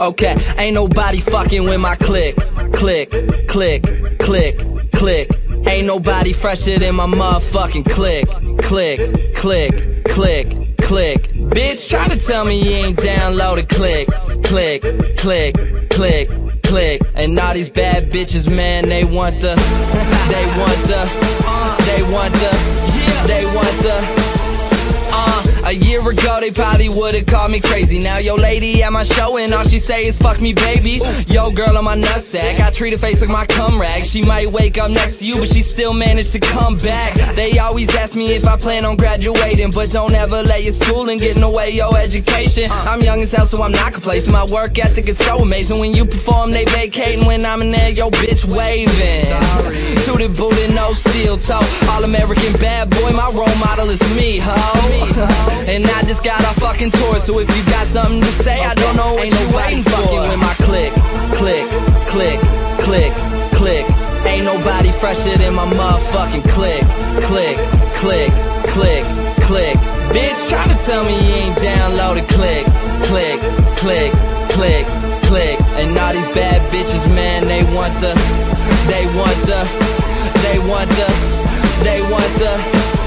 Okay, ain't nobody fucking with my clique, clique, clique, clique, clique. Ain't nobody fresher than my motherfucking clique, clique, clique, clique, clique. Bitch, try to tell me you ain't downloaded clique, clique, clique, clique, clique. And all these bad bitches, man, they want the, they want the, they want the, they want the. A year ago they probably would've called me crazy. Now yo lady at my show and all she say is fuck me baby. Yo girl on my nutsack, I treat her face like my cum rag. She might wake up next to you but she still managed to come back. They always ask me if I plan on graduating, but don't ever let your schooling get in the way your education. I'm young as hell so I'm not complacent. My work ethic is so amazing. When you perform they vacating, when I'm in there yo bitch waving. Tooted booted no steel toe, all American bad boy, my role model is me ho. And I just got a fucking tour, so if you got something to say, I don't know what you waiting for. Fucking with my clique, clique, clique, clique, clique. Ain't nobody fresher than my motherfucking clique, clique, clique, clique, clique. Bitch, try to tell me you ain't downloaded clique, clique, clique, clique, clique. And all these bad bitches, man, they want the, they want the, they want the, they want the.